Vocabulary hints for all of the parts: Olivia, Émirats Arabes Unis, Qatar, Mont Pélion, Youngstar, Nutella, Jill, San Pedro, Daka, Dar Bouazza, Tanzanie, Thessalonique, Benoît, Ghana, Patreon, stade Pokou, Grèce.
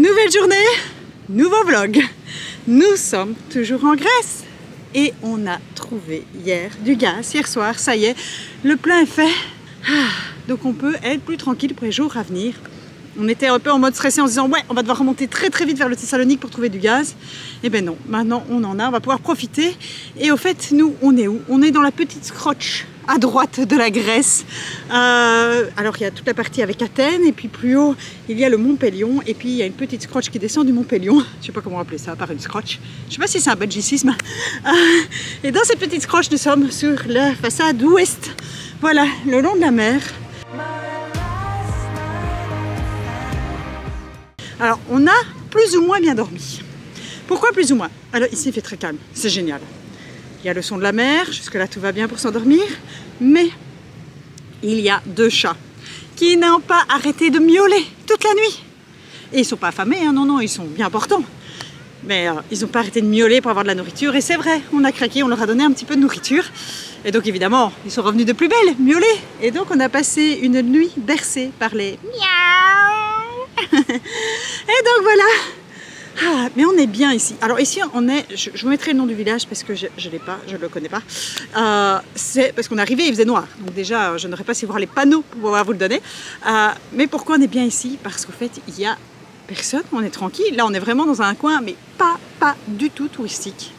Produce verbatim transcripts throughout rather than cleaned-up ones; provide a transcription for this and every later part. Nouvelle journée, nouveau vlog. Nous sommes toujours en Grèce et on a trouvé hier du gaz, hier soir, ça y est, le plein est fait. Donc on peut être plus tranquille pour les jours à venir. On était un peu en mode stressé en se disant ouais, on va devoir remonter très très vite vers le Thessalonique pour trouver du gaz. Et ben non, maintenant on en a, on va pouvoir profiter. Et au fait, nous, on est où? On est dans la petite scrotch à droite de la Grèce. Euh, alors il y a toute la partie avec Athènes et puis plus haut il y a le Mont Pélion et puis il y a une petite scrotch qui descend du Mont Pélion. Je sais pas comment appeler ça, par une scrotch. Je sais pas si c'est un belgicisme. Euh, et dans cette petite scrotch, nous sommes sur la façade ouest. Voilà, le long de la mer. Alors, on a plus ou moins bien dormi. Pourquoi plus ou moins? Alors, ici, il fait très calme. C'est génial. Il y a le son de la mer. Jusque-là, tout va bien pour s'endormir. Mais il y a deux chats qui n'ont pas arrêté de miauler toute la nuit. Et ils ne sont pas affamés, hein? Non, non, ils sont bien portants. Mais euh, ils n'ont pas arrêté de miauler pour avoir de la nourriture. Et c'est vrai, on a craqué, on leur a donné un petit peu de nourriture. Et donc, évidemment, ils sont revenus de plus belle, miaulés. Et donc, on a passé une nuit bercée par les miaou. Et donc voilà, ah, mais on est bien ici. Alors ici on est, je, je vous mettrai le nom du village parce que je ne l'ai pas, je ne le connais pas. euh, C'est parce qu'on est arrivé, il faisait noir. Donc déjà je n'aurais pas si voir les panneaux pour pouvoir vous le donner. euh, Mais pourquoi on est bien ici? Parce qu'en fait il n'y a personne, on est tranquille. Là on est vraiment dans un coin mais pas, pas du tout touristique.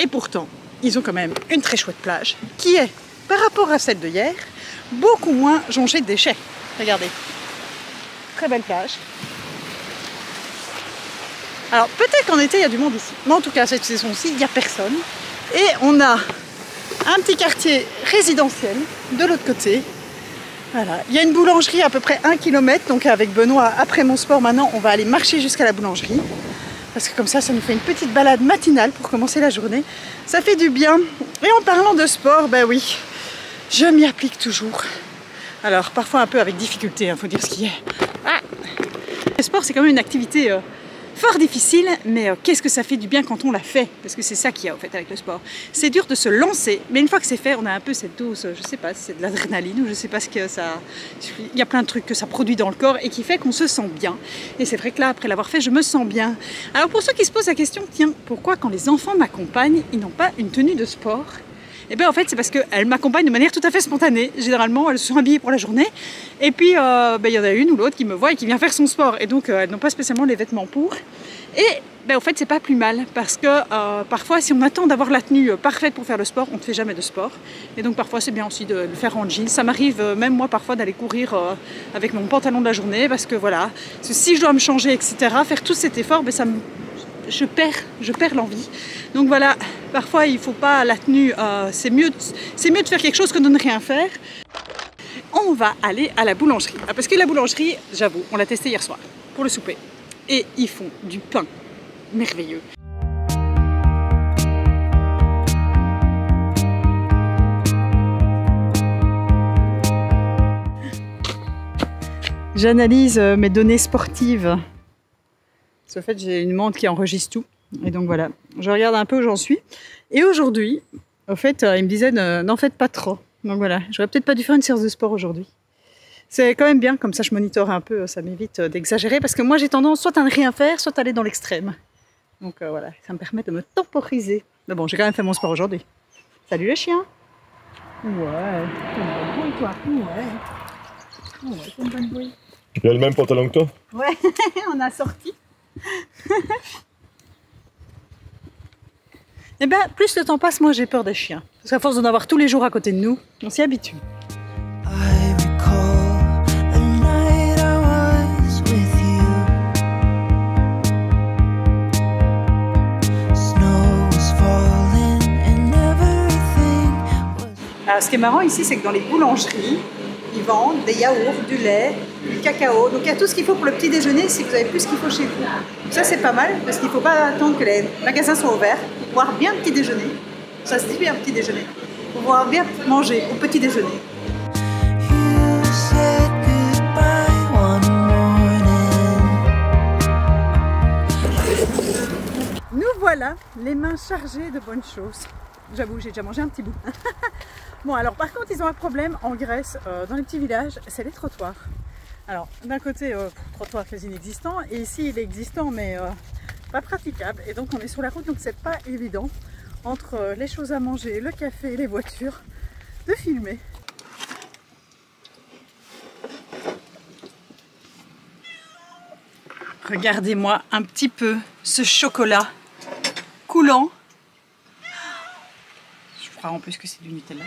Et pourtant ils ont quand même une très chouette plage qui est, par rapport à celle de hier, beaucoup moins jonchée de déchets. Regardez, très belle plage. Alors peut-être qu'en été il y a du monde ici, mais en tout cas cette saison-ci il n'y a personne. Et on a un petit quartier résidentiel de l'autre côté. Voilà, il y a une boulangerie à peu près un kilomètre, donc avec Benoît après mon sport maintenant on va aller marcher jusqu'à la boulangerie. Parce que comme ça, ça nous fait une petite balade matinale pour commencer la journée. Ça fait du bien. Et en parlant de sport, ben oui, je m'y applique toujours. Alors parfois un peu avec difficulté, il hein, faut dire ce qu'il y a. Ah, le sport c'est quand même une activité euh, fort difficile, mais euh, qu'est-ce que ça fait du bien quand on l'a fait? Parce que c'est ça qu'il y a en fait avec le sport. C'est dur de se lancer, mais une fois que c'est fait, on a un peu cette dose, je sais pas, c'est de l'adrénaline ou je sais pas ce que ça... Il y a plein de trucs que ça produit dans le corps et qui fait qu'on se sent bien. Et c'est vrai que là, après l'avoir fait, je me sens bien. Alors pour ceux qui se posent la question, tiens, pourquoi quand les enfants m'accompagnent, ils n'ont pas une tenue de sport? Et eh bien en fait c'est parce qu'elle m'accompagne de manière tout à fait spontanée. Généralement elles sont habillées pour la journée et puis euh, ben, y en a une ou l'autre qui me voit et qui vient faire son sport et donc euh, elles n'ont pas spécialement les vêtements pour. Et ben, en fait c'est pas plus mal parce que euh, parfois si on attend d'avoir la tenue parfaite pour faire le sport, on ne fait jamais de sport. Et donc parfois c'est bien aussi de le faire en jean. Ça m'arrive euh, même moi parfois d'aller courir euh, avec mon pantalon de la journée parce que voilà, parce que si je dois me changer etc, faire tout cet effort, ben, ça me... Je perds, je perds l'envie. Donc voilà, parfois il ne faut pas la tenue, euh, c'est mieux, c'est mieux de faire quelque chose que de ne rien faire. On va aller à la boulangerie. Ah, parce que la boulangerie, j'avoue, on l'a testée hier soir pour le souper. Et ils font du pain merveilleux. J'analyse mes données sportives. En fait, j'ai une montre qui enregistre tout. Et donc voilà, je regarde un peu où j'en suis. Et aujourd'hui, en fait, il me disait n'en faites pas trop. Donc voilà, j'aurais peut-être pas dû faire une séance de sport aujourd'hui. C'est quand même bien, comme ça je monitore un peu, ça m'évite d'exagérer. Parce que moi, j'ai tendance soit à ne rien faire, soit à aller dans l'extrême. Donc euh, voilà, ça me permet de me temporiser. Mais bon, j'ai quand même fait mon sport aujourd'hui. Salut les chiens. Ouais, c'est bon, toi. Ouais. Ouais, c'est une bonne bruit. Tu as le même pantalon que toi? Ouais, on a sorti. Et ben plus le temps passe, moi j'ai peur des chiens. Parce qu'à force d'en avoir tous les jours à côté de nous, on s'y habitue. Alors ce qui est marrant ici, c'est que dans les boulangeries, ils vendent des yaourts, du lait, du cacao. Donc il y a tout ce qu'il faut pour le petit déjeuner si vous avez plus ce qu'il faut chez vous. Ça c'est pas mal parce qu'il ne faut pas attendre que les magasins soient ouverts pour pouvoir bien petit déjeuner. Ça se dit bien petit déjeuner. Pour pouvoir bien manger au petit déjeuner. Nous voilà les mains chargées de bonnes choses. J'avoue, j'ai déjà mangé un petit bout. Bon alors par contre ils ont un problème en Grèce, euh, dans les petits villages, c'est les trottoirs. Alors d'un côté euh, trottoir quasi inexistant, et ici il est existant mais euh, pas praticable, et donc on est sur la route, donc c'est pas évident entre euh, les choses à manger, le café et les voitures de filmer. Regardez-moi un petit peu ce chocolat coulant. Je crois en plus que c'est du Nutella.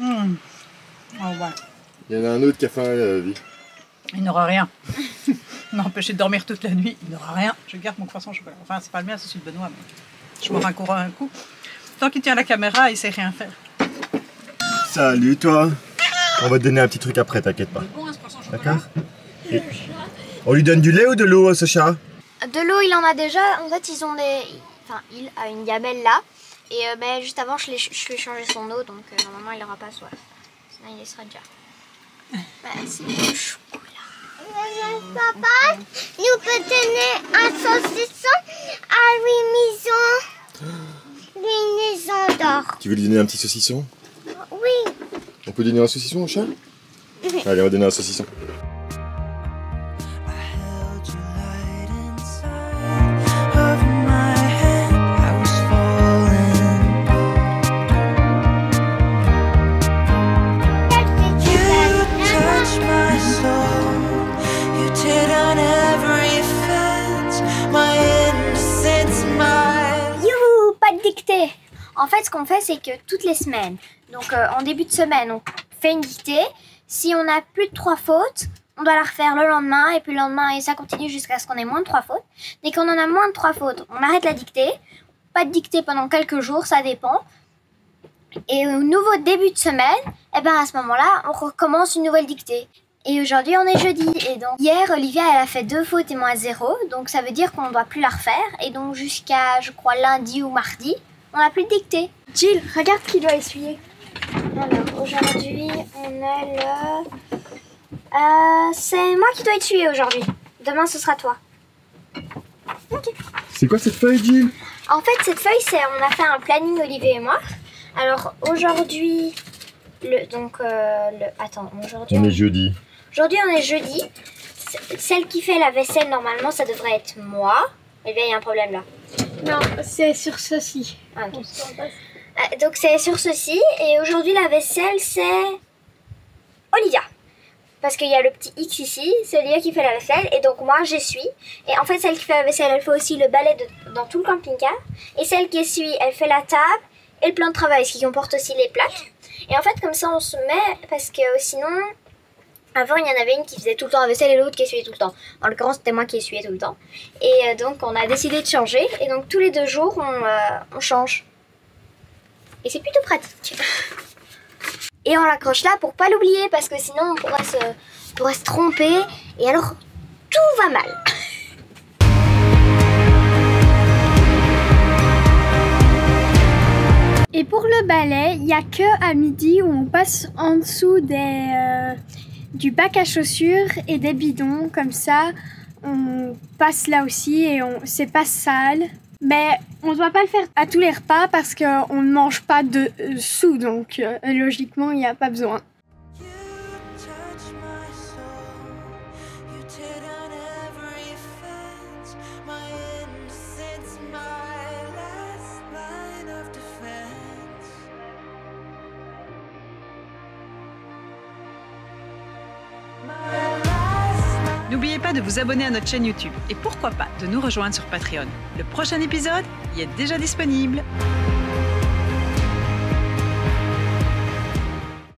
Mmh. Oh ouais. Il y en a un autre qui a faim à la vie. Il n'aura rien. M'empêcher de dormir toute la nuit, il n'aura rien. Je garde mon croissant au chocolat. Enfin, c'est pas le mien, c'est celui de Benoît. Mais je m'en raccourcis un coup. Tant qu'il tient la caméra, il sait rien faire. Salut toi. On va te donner un petit truc après, t'inquiète pas. D'accord. Et on lui donne du lait ou de l'eau à ce chat? De l'eau, il en a déjà. En fait, ils ont des... Enfin, il a une gamelle là. Et euh, ben, juste avant, je, je vais changer son eau, donc euh, normalement, il n'aura pas soif. Sinon, il laissera déjà. Bah, c'est du chocolat. Papa, nous peut donner un saucisson à lui maison. Lui maison d'or. Tu veux lui donner un petit saucisson? Oui. On peut donner un saucisson au chat? Allez, on va donner un saucisson. Youhou, pas de dictée. En fait, ce qu'on fait, c'est que toutes les semaines, donc euh, en début de semaine, on fait une dictée. Si on a plus de trois fautes, on doit la refaire le lendemain, et puis le lendemain, et ça continue jusqu'à ce qu'on ait moins de trois fautes. Dès qu'on en a moins de trois fautes, on arrête la dictée. Pas de dictée pendant quelques jours, ça dépend. Et au nouveau début de semaine, eh ben à ce moment-là, on recommence une nouvelle dictée. Et aujourd'hui, on est jeudi. Et donc hier, Olivia, elle a fait deux fautes et moins zéro. Donc ça veut dire qu'on ne doit plus la refaire. Et donc jusqu'à, je crois, lundi ou mardi, on n'a plus de dictée. Jill, regarde qui doit essuyer. Alors aujourd'hui on a le... Euh, c'est moi qui dois être tuée aujourd'hui. Demain ce sera toi. Ok. C'est quoi cette feuille, Jill? En fait cette feuille, c'est on a fait un planning Olivier et moi. Alors aujourd'hui... Le, donc euh, le... Attends, aujourd'hui... On, on est jeudi. Aujourd'hui on est jeudi. Celle qui fait la vaisselle normalement ça devrait être moi. Eh bien il y a un problème là. Non, c'est sur ceci. Ah, okay. Donc c'est sur ceci, et aujourd'hui la vaisselle c'est Olivia. Parce qu'il y a le petit X ici, c'est Olivia qui fait la vaisselle, et donc moi j'essuie. Et en fait celle qui fait la vaisselle, elle fait aussi le balai de... dans tout le camping-car. Et celle qui essuie, elle fait la table et le plan de travail, ce qui comporte aussi les plaques. Et en fait comme ça on se met, parce que sinon... Avant, il y en avait une qui faisait tout le temps la vaisselle et l'autre qui essuyait tout le temps. En l'occurrence, c'était moi qui essuyais tout le temps. Et donc on a décidé de changer, et donc tous les deux jours on, euh, on change. Et c'est plutôt pratique. Et on l'accroche là pour pas l'oublier, parce que sinon on pourrait se, on pourrait se tromper, et alors tout va mal. Et pour le balai, il n'y a que à midi où on passe en dessous des, euh, du bac à chaussures et des bidons, comme ça on passe là aussi et c'est pas sale. Mais on ne doit pas le faire à tous les repas parce qu'on ne mange pas de sous, donc euh, logiquement il n'y a pas besoin. N'oubliez pas de vous abonner à notre chaîne YouTube et pourquoi pas de nous rejoindre sur Patreon. Le prochain épisode y est déjà disponible.